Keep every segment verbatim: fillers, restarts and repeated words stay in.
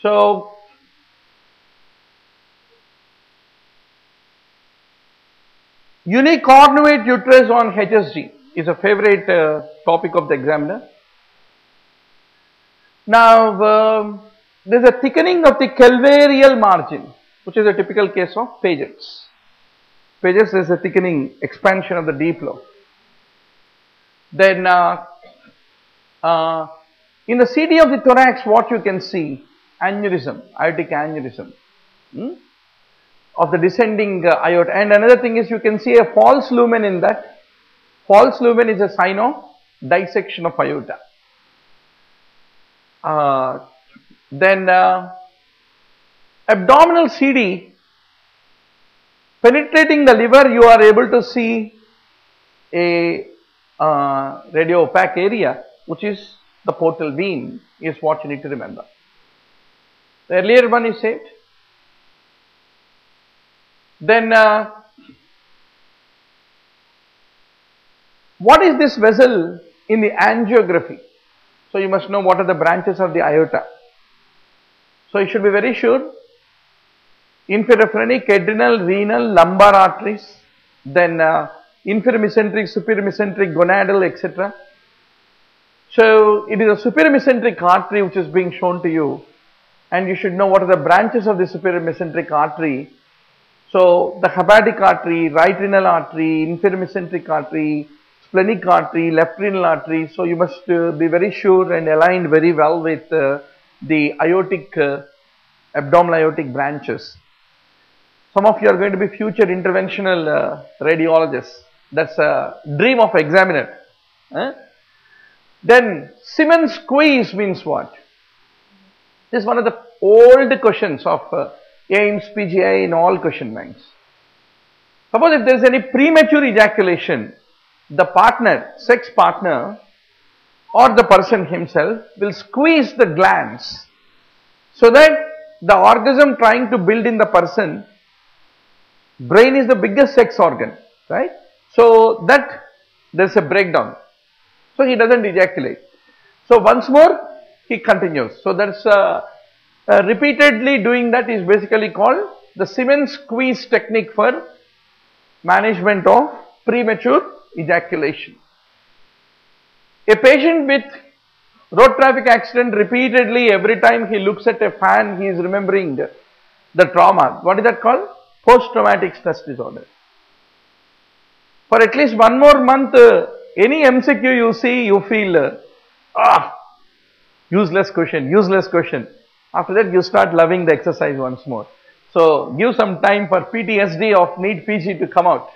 So unicornuate uterus on H S G is a favorite uh, topic of the examiner. Now um, there is a thickening of the calvarial margin, which is a typical case of Paget's. Paget's is a thickening, expansion of the deep lobe. Then uh, uh, in the C D of the thorax, what you can see? Aneurysm, aortic aneurysm hmm? of the descending uh, aorta. And another thing is, you can see a false lumen in that. False lumen is a sign of dissection of aorta. Uh, then uh, abdominal C D penetrating the liver, you are able to see a uh, radio opaque area, which is the portal vein, is what you need to remember. The earlier one is saved. Then uh, what is this vessel in the angiography? So you must know what are the branches of the aorta. So you should be very sure. Inferophrenic, adrenal, renal, lumbar arteries, then uh, inferior mesenteric, superior mesenteric, gonadal, et cetera. So it is a superior mesenteric artery which is being shown to you, and you should know what are the branches of the superior mesenteric artery. So the hepatic artery, right renal artery, inferior mesenteric artery, splenic artery, left renal artery. So you must uh, be very sure and aligned very well with uh, the aortic, uh, abdominal aortic branches. Some of you are going to be future interventional uh, radiologists. That's a dream of examiner. Eh? Then Siemens squeeze means what? This is one of the old questions of uh, A I M S, P G, in all question banks. Suppose if there is any premature ejaculation, the partner, sex partner or the person himself will squeeze the glands so that the orgasm trying to build in the person, brain is the biggest sex organ, right? So that there is a breakdown. So he doesn't ejaculate. So once more he continues. So that's uh, uh, repeatedly doing that is basically called the Siemens squeeze technique for management of premature ejaculation. A patient with road traffic accident, repeatedly every time he looks at a fan, he is remembering the, the trauma. What is that called? Post-traumatic stress disorder. For at least one more month, uh, any M C Q you see, you feel, uh, ah, useless question, useless question. After that, you start loving the exercise once more. So give some time for P T S D of need P G to come out.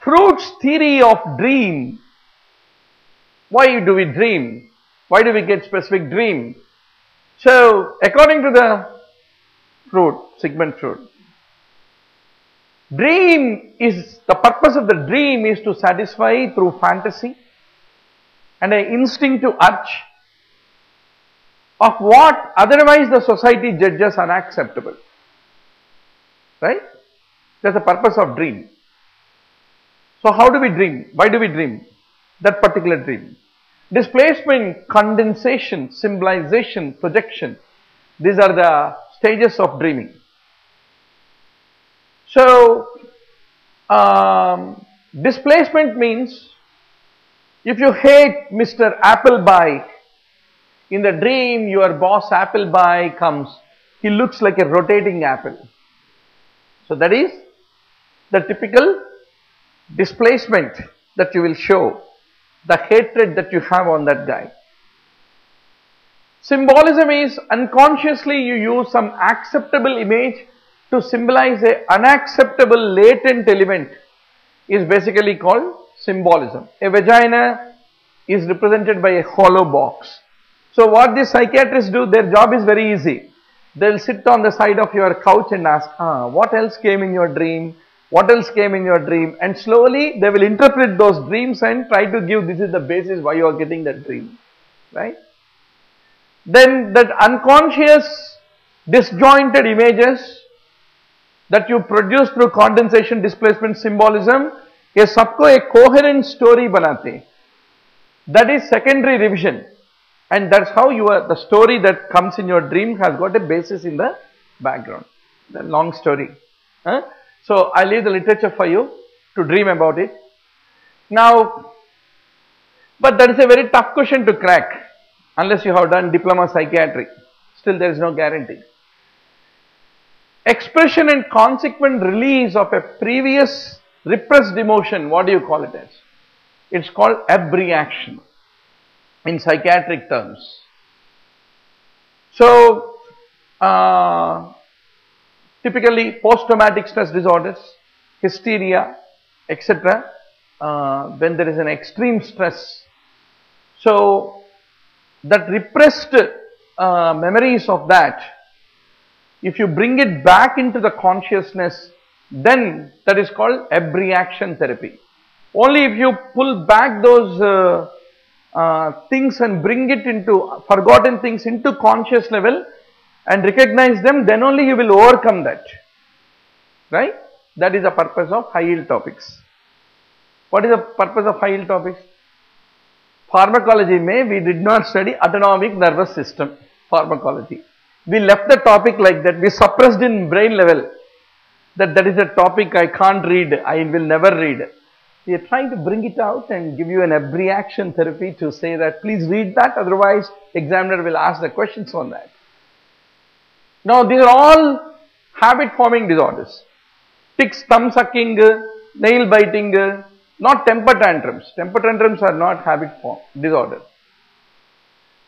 Freud's theory of dream. Why do we dream? Why do we get specific dream? So according to the Freud, Sigmund Freud, dream is, the purpose of the dream is to satisfy through fantasy and an instinctive urge of what otherwise the society judges unacceptable, right? That's the purpose of dream. So how do we dream? Why do we dream? That particular dream. Displacement, condensation, symbolization, projection. These are the stages of dreaming. So um, displacement means if you hate Mister Appleby, in the dream your boss Appleby comes, he looks like a rotating apple. So that is the typical displacement that you will show, the hatred that you have on that guy. Symbolism is unconsciously you use some acceptable image to symbolize an unacceptable latent element, is basically called symbolism. A vagina is represented by a hollow box. So what these psychiatrists do, their job is very easy. They will sit on the side of your couch and ask, ah, what else came in your dream? What else came in your dream? And slowly they will interpret those dreams and try to give, this is the basis why you are getting that dream, right? Then that unconscious disjointed images that you produce through condensation, displacement, symbolism, ye sabko a coherent story banate. That is secondary revision. and that is how you are, the story that comes in your dream has got a basis in the background. The long story. Huh? So, I leave the literature for you to dream about it. Now, but that is a very tough question to crack unless you have done diploma psychiatry. Still, there is no guarantee. Expression and consequent release of a previous repressed emotion, what do you call it as? It is called abreaction in psychiatric terms. So, uh, typically post-traumatic stress disorders, hysteria, et cetera, uh, when there is an extreme stress. So, that repressed uh, memories of that, if you bring it back into the consciousness, then that is called abreaction therapy. Only if you pull back those uh, uh, things and bring it into forgotten things into conscious level and recognize them, then only you will overcome that, right? That is the purpose of high yield topics. What is the purpose of high yield topics? Pharmacology may, we did not study autonomic nervous system pharmacology. We left the topic like that, we suppressed in brain level that that is a topic I can't read, I will never read. We are trying to bring it out and give you an abreaction therapy to say that please read that, otherwise examiner will ask the questions on that. Now, these are all habit forming disorders. Tics, thumb sucking, nail biting, not temper tantrums. Temper tantrums are not habit form disorder.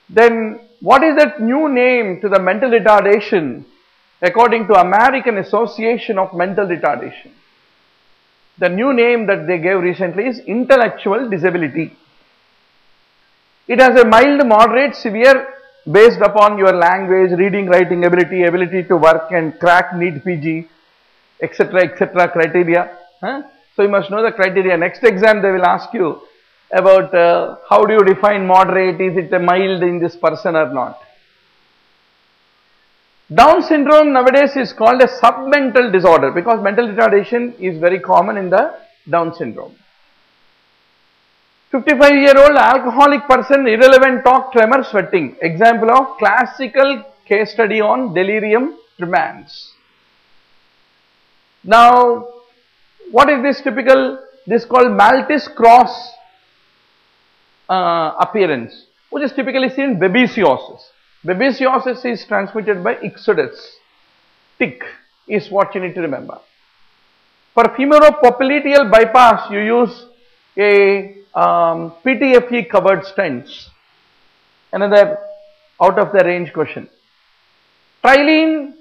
Then what is that new name to the mental retardation according to American Association of Mental Retardation? The new name that they gave recently is intellectual disability. It has a mild, moderate, severe based upon your language, reading, writing ability, ability to work and crack NEET, P G, et cetera, et cetera criteria. Huh? So, you must know the criteria. Next exam they will ask you about uh, how do you define moderate, is it a mild in this person or not. Down syndrome nowadays is called a submental disorder because mental retardation is very common in the Down syndrome. fifty-five year old alcoholic person, irrelevant talk, tremor, sweating. Example of classical case study on delirium tremens. Now, what is this typical? This is called Maltese cross uh, appearance, which is typically seen in babesiosis. Babesiosis is transmitted by ixodes. Tic is what you need to remember. For femoropopiliteal bypass, you use a um, P T F E covered stents. Another out of the range question. Trilene,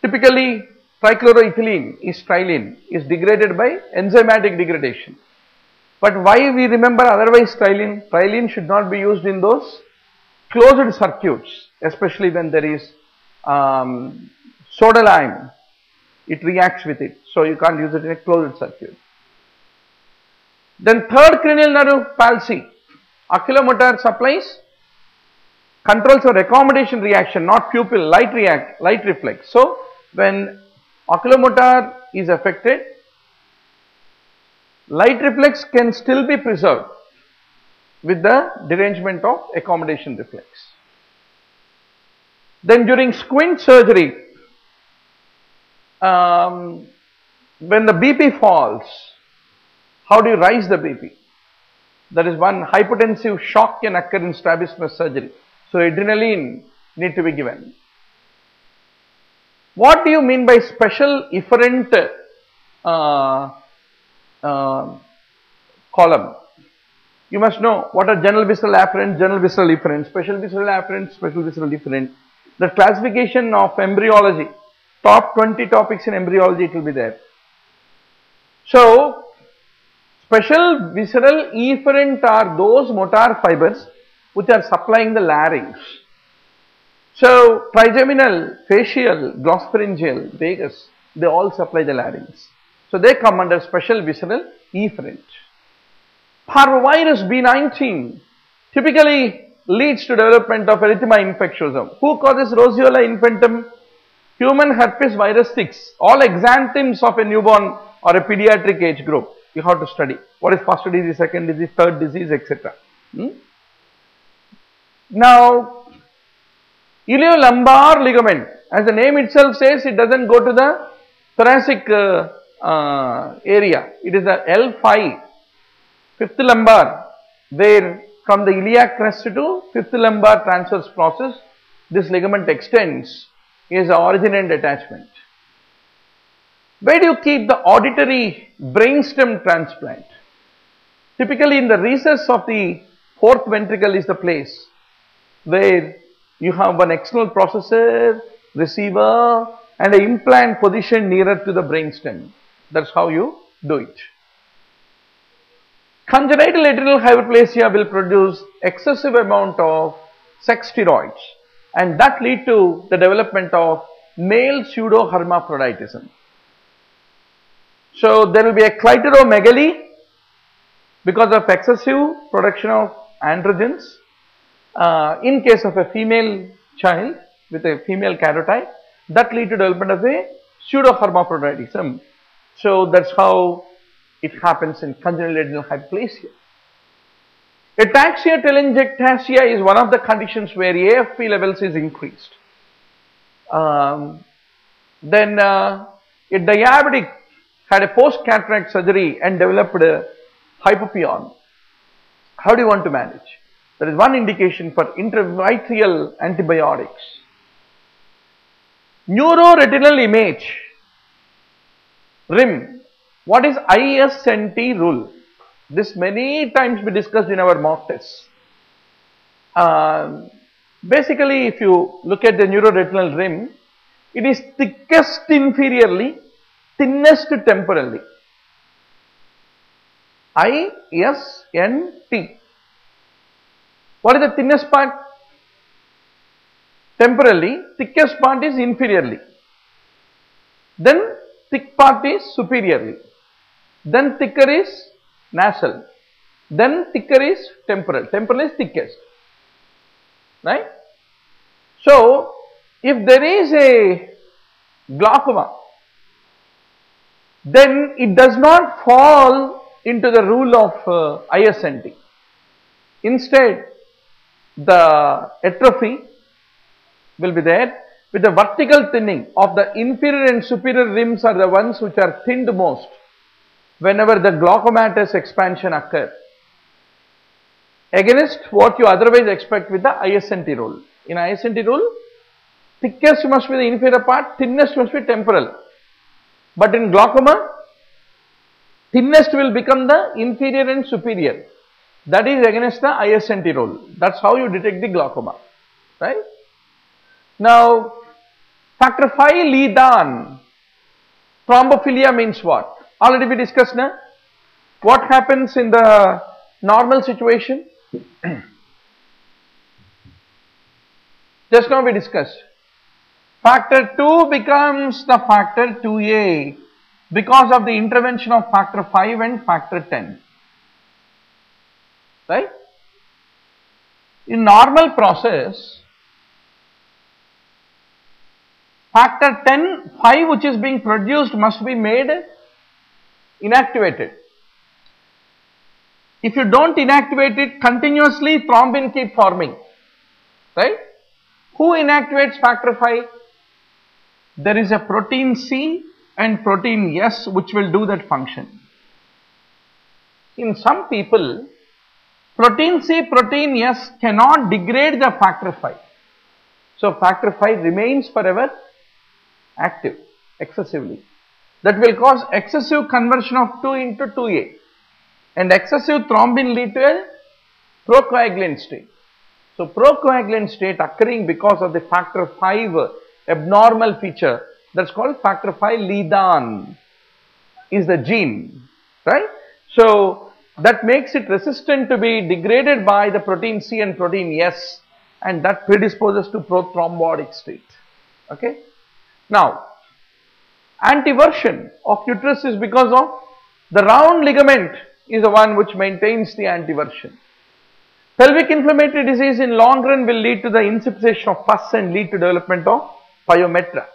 typically trichloroethylene is trilene, is degraded by enzymatic degradation. But why we remember otherwise trilene? Trilene should not be used in those closed circuits, especially when there is um, soda lime, it reacts with it. So, you can't use it in a closed circuit. Then third cranial nerve palsy, oculomotor supplies, controls your accommodation reaction, not pupil, light react, light reflex. So, when oculomotor is affected, light reflex can still be preserved with the derangement of accommodation reflex. Then during squint surgery, um, when the B P falls, how do you raise the B P? That is one. Hypotensive shock can occur in strabismus surgery. So, adrenaline need to be given. What do you mean by special efferent uh, uh, column? You must know what are general visceral afferent, general visceral efferent, special visceral afferent, special visceral efferent. The classification of embryology, top twenty topics in embryology, it will be there. So, special visceral efferent are those motor fibers which are supplying the larynx. So, trigeminal, facial, glossopharyngeal, vagus, they all supply the larynx. So, they come under special visceral efferent. Parvovirus B nineteen typically leads to development of erythema infectiosum. Who causes roseola infantum? Human herpes virus six. All exanthems of a newborn or a pediatric age group. You have to study. What is first disease, second disease, third disease, et cetera. Hmm? Now, iliolumbar ligament, as the name itself says, it does not go to the thoracic uh, uh, area. It is the L five, fifth lumbar, where from the iliac crest to fifth lumbar transverse process, this ligament extends, is the origin and attachment. Where do you keep the auditory brainstem transplant? Typically in the recess of the fourth ventricle is the place where you have an external processor, receiver and an implant positioned nearer to the brainstem. That is how you do it. Congenital adrenal hyperplasia will produce excessive amount of sex steroids and that lead to the development of male pseudo-hermaphroditism. So, there will be a clitoromegaly because of excessive production of androgens uh, in case of a female child with a female karyotype, that lead to development of a pseudo-hermaphroditism. So, that is how it happens in congenital adrenal hyperplasia. Ataxia telangiectasia is one of the conditions where A F P levels is increased. Um, then uh, a diabetic had a post-cataract surgery and developed a hypopion. How do you want to manage? There is one indication for intravitreal antibiotics. Neuroretinal image, R I M. What is I S N T rule? This many times we discussed in our mock tests. Uh, basically, if you look at the neuroretinal rim, it is thickest inferiorly, thinnest temporally. I S N T. What is the thinnest part? Temporally, thickest part is inferiorly. Then thick part is superiorly. Then thicker is nasal. Then thicker is temporal. Temporal is thickest. Right? So, if there is a glaucoma, then it does not fall into the rule of uh, I S N T. Instead, the atrophy will be there with the vertical thinning of the inferior and superior rims are the ones which are thinned most whenever the glaucomatous expansion occurs, against what you otherwise expect with the I S N T rule. In I S N T rule, thickest must be the inferior part, thinnest must be temporal. But in glaucoma, thinnest will become the inferior and superior. That is against the I S N T rule. That is how you detect the glaucoma. Right? Now, factor five lead on. Thrombophilia means what? Already we discussed now. What happens in the normal situation? Just now we discussed. Factor two becomes the factor two A because of the intervention of factor five and factor ten. Right? In normal process, factor ten, five which is being produced must be made inactivated. If you don't inactivate it continuously, thrombin keep forming. Right? Who inactivates factor five? There is a protein C and protein S which will do that function. In some people, protein C, protein S cannot degrade the factor five. So, factor five remains forever active excessively. That will cause excessive conversion of two into two A and excessive thrombin lead to a procoagulant state. So, procoagulant state occurring because of the factor five abnormal feature, that is called factor five lead-on is the gene, right. So, that makes it resistant to be degraded by the protein C and protein S and that predisposes to prothrombotic state, okay. Now, antiversion of uterus is because of the round ligament is the one which maintains the antiversion. Pelvic inflammatory disease in long run will lead to the inception of pus and lead to development of pyometra.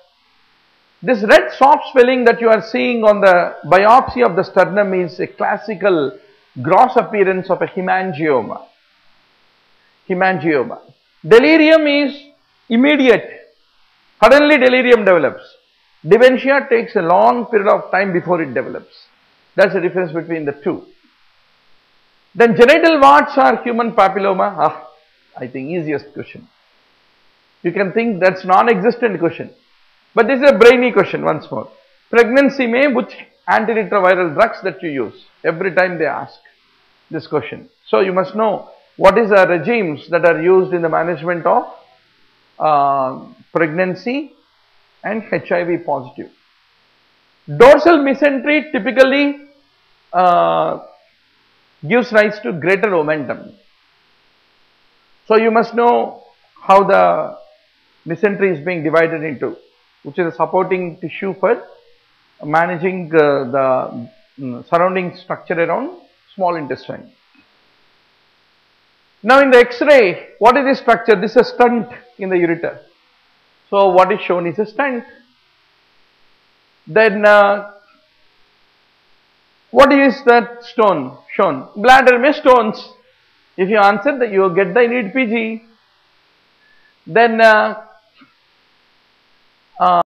This red soft swelling that you are seeing on the biopsy of the sternum is a classical gross appearance of a hemangioma. Hemangioma. Delirium is immediate. Suddenly delirium develops. Dementia takes a long period of time before it develops. That's the difference between the two. Then genital warts are human papilloma. Ah, I think easiest question. You can think that's non-existent question. But this is a brainy question once more. Pregnancy may, which antiretroviral drugs that you use? Every time they ask this question. So you must know what is the regimes that are used in the management of uh, pregnancy and H I V positive. Dorsal mesentery typically uh, gives rise to greater omentum. So you must know how the mesentery is being divided into, which is a supporting tissue for managing uh, the mm, surrounding structure around small intestine. Now in the X-ray, what is this structure? This is a stent in the ureter. So what is shown is a stent. Then uh, what is that stone shown? Bladder mesh stones. If you answer that, you will get the need P G. Then uh, uh,